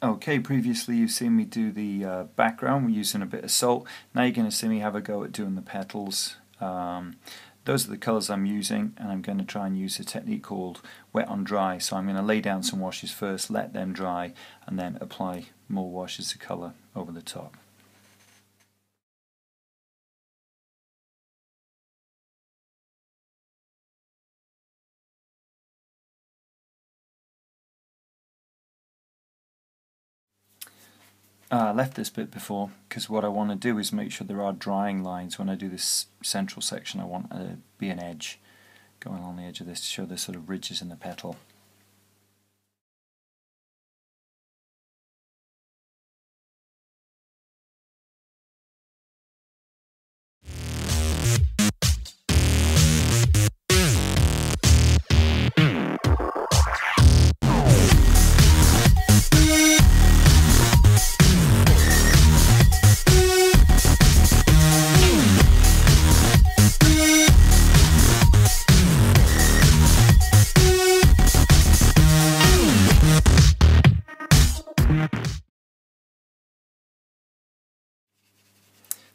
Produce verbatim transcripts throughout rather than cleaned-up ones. Okay, previously you've seen me do the uh, background. We're using a bit of salt. Now you're going to see me have a go at doing the petals. Um, those are the colors I'm using, and I'm going to try and use a technique called wet on dry. So I'm going to lay down some washes first, let them dry, and then apply more washes of color over the top. Uh, I left this bit before because what I want to do is make sure there are drying lines. When I do this central section, I want to uh, be an edge going on the edge of this to show the sort of ridges in the petal.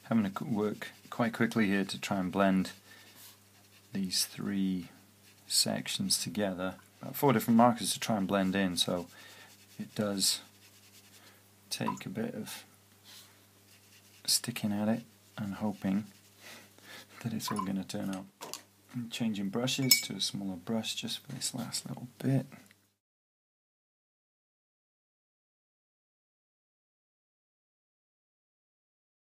I'm going to work quite quickly here to try and blend these three sections together. About four different markers to try and blend in, so it does take a bit of sticking at it and hoping that it's all going to turn out. I'm changing brushes to a smaller brush just for this last little bit.